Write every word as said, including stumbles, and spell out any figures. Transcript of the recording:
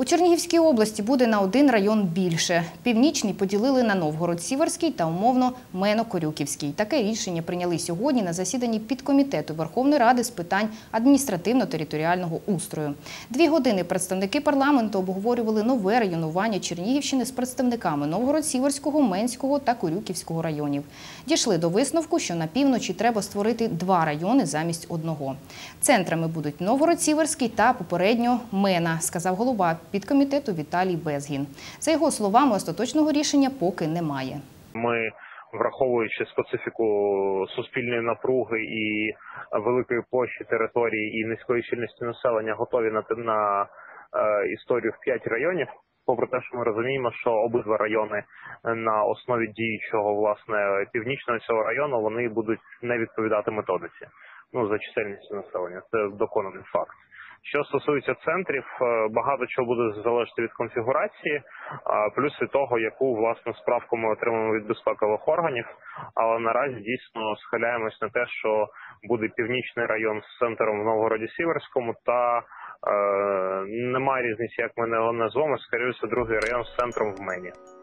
У Чернігівській області буде на один район більше. Північний поділили на Новгород-Сіверський та, умовно, Мено-Корюківський. Таке рішення прийняли сьогодні на засіданні підкомітету Верховної Ради з питань адміністративно-територіального устрою. Дві години представники парламенту обговорювали нове районування Чернігівщини з представниками Новгород-Сіверського, Менського та Корюківського районів. Дійшли до висновку, що на півночі треба створити два райони замість одного. Центрами будуть Новгород-Сіверський та попередньо Мена, сказав голова підкомітету Віталій Безгін. За його словами, остаточного рішення поки немає. Ми, враховуючи специфіку суспільної напруги і великої площі території і низької щільності населення, готові на, на е, історію в п'ять районів. Попри те, що ми розуміємо, що обидва райони на основі діючого, власне, північного цього району, вони будуть не відповідати методиці, ну, за чисельністю населення. Це доконаний факт. Що стосується центрів, багато чого буде залежати від конфігурації, плюс від того, яку, власне, справку ми отримаємо від безпекових органів. Але наразі дійсно схиляємось на те, що буде північний район з центром в Новгороді-Сіверському та е, немає різниці, як ми його назвемо, скоріше другий район з центром в Мені.